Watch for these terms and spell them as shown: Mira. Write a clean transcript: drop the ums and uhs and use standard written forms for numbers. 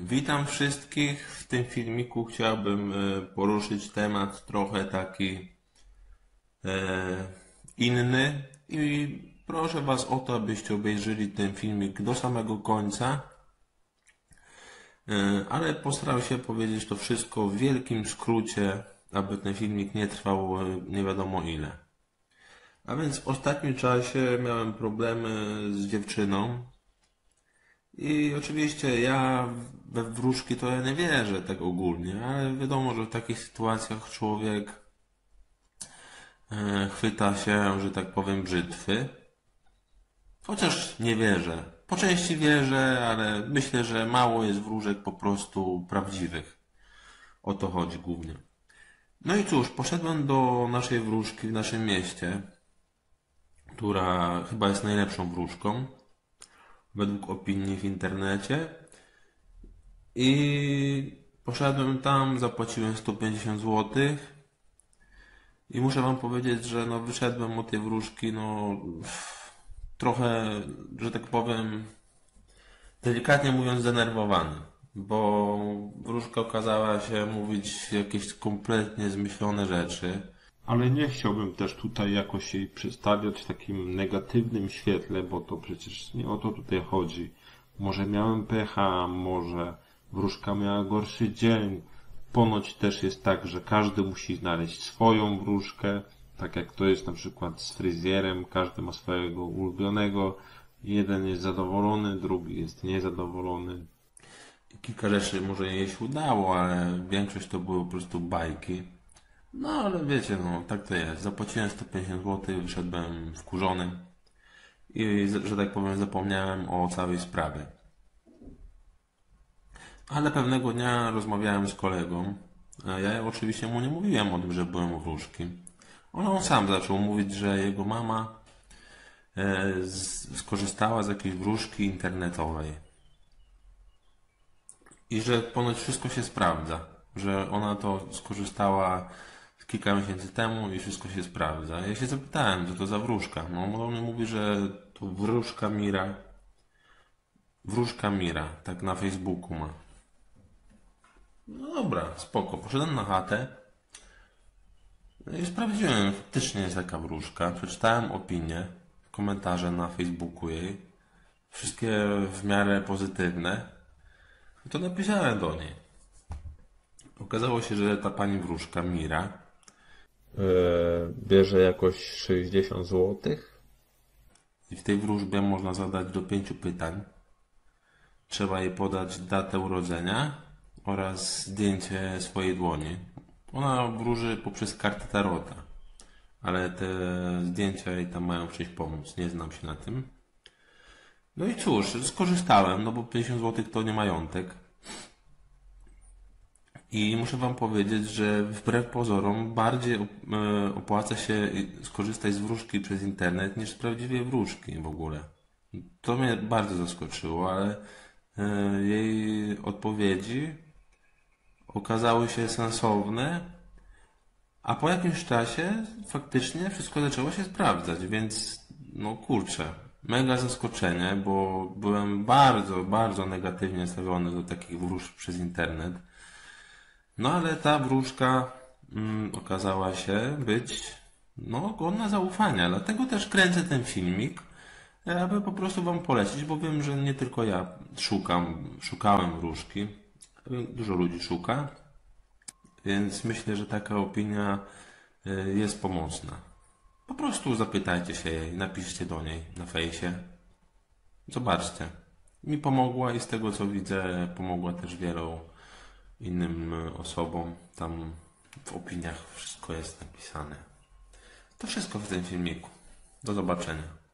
Witam wszystkich. W tym filmiku chciałbym poruszyć temat trochę taki inny i proszę Was o to, abyście obejrzeli ten filmik do samego końca, ale postaram się powiedzieć to wszystko w wielkim skrócie, aby ten filmik nie trwał nie wiadomo ile. A więc w ostatnim czasie miałem problemy z dziewczyną. I oczywiście ja we wróżki to ja nie wierzę tak ogólnie, ale wiadomo, że w takich sytuacjach człowiek chwyta się, że tak powiem, brzytwy. Chociaż nie wierzę. Po części wierzę, ale myślę, że mało jest wróżek po prostu prawdziwych. O to chodzi głównie. No i cóż, poszedłem do naszej wróżki w naszym mieście, która chyba jest najlepszą wróżką według opinii w internecie, i poszedłem tam, zapłaciłem 150 zł i muszę Wam powiedzieć, że no wyszedłem od tej wróżki no trochę, że tak powiem, delikatnie mówiąc zdenerwowany, bo wróżka okazała się mówić jakieś kompletnie zmyślone rzeczy. Ale nie chciałbym też tutaj jakoś jej przedstawiać w takim negatywnym świetle, bo to przecież nie o to tutaj chodzi. Może miałem pecha, może wróżka miała gorszy dzień. Ponoć też jest tak, że każdy musi znaleźć swoją wróżkę, tak jak to jest na przykład z fryzjerem, każdy ma swojego ulubionego. Jeden jest zadowolony, drugi jest niezadowolony. Kilka rzeczy może jej się udało, ale większość to były po prostu bajki. No ale wiecie, no tak to jest. Zapłaciłem 150 zł, wyszedłem wkurzony i, że tak powiem, zapomniałem o całej sprawie. Ale pewnego dnia rozmawiałem z kolegą. Ja oczywiście mu nie mówiłem o tym, że byłem u wróżki. On sam zaczął mówić, że jego mama skorzystała z jakiejś wróżki internetowej. I że ponoć wszystko się sprawdza. Że ona to skorzystała kilka miesięcy temu i wszystko się sprawdza. Ja się zapytałem, co to za wróżka. No, on mi mówi, że to wróżka Mira. Wróżka Mira, tak na Facebooku ma. No dobra, spoko. Poszedłem na chatę i sprawdziłem, faktycznie jest taka wróżka. Przeczytałem opinię, komentarze na Facebooku jej. Wszystkie w miarę pozytywne. I to napisałem do niej. Okazało się, że ta pani wróżka Mira bierze jakoś 60 zł i w tej wróżbie można zadać do 5 pytań. Trzeba jej podać datę urodzenia oraz zdjęcie swojej dłoni. Ona wróży poprzez kartę tarota, ale te zdjęcia jej tam mają przecież pomóc, nie znam się na tym. No i cóż, skorzystałem, no bo 50 zł to nie majątek. I muszę Wam powiedzieć, że wbrew pozorom bardziej opłaca się skorzystać z wróżki przez internet niż z prawdziwej wróżki w ogóle. To mnie bardzo zaskoczyło, ale jej odpowiedzi okazały się sensowne, a po jakimś czasie faktycznie wszystko zaczęło się sprawdzać, więc no kurczę, mega zaskoczenie, bo byłem bardzo, bardzo negatywnie nastawiony do takich wróżb przez internet. No ale ta wróżka okazała się być no godna zaufania, dlatego też kręcę ten filmik, aby po prostu Wam polecić, bo wiem, że nie tylko ja szukałem wróżki, dużo ludzi szuka, więc myślę, że taka opinia jest pomocna. Po prostu zapytajcie się jej, napiszcie do niej na fejsie, zobaczcie. Mi pomogła i z tego co widzę pomogła też wielu innym osobom, tam w opiniach wszystko jest napisane. To wszystko w tym filmiku. Do zobaczenia.